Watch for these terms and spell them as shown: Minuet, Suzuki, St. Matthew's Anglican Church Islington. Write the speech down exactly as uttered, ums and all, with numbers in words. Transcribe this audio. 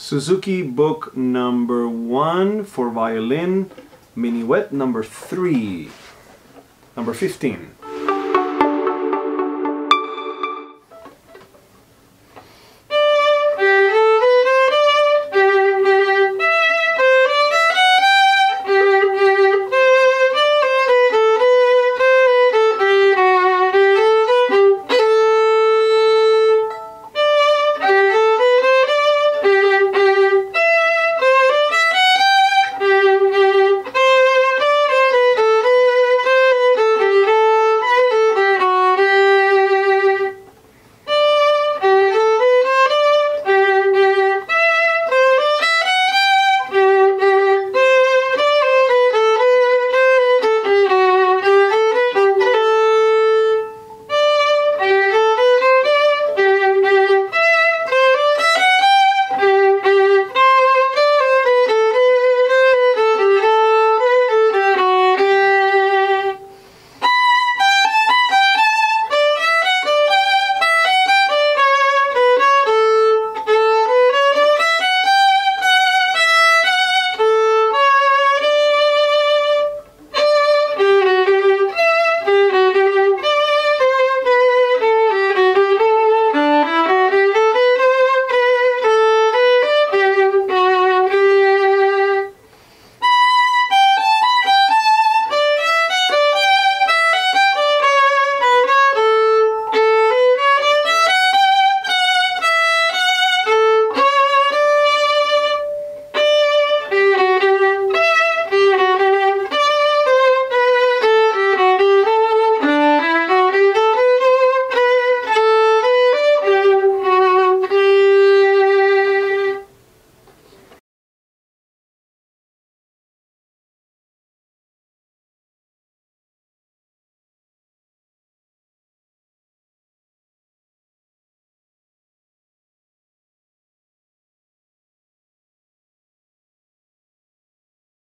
Suzuki book number one for violin, minuet number three, number fifteen.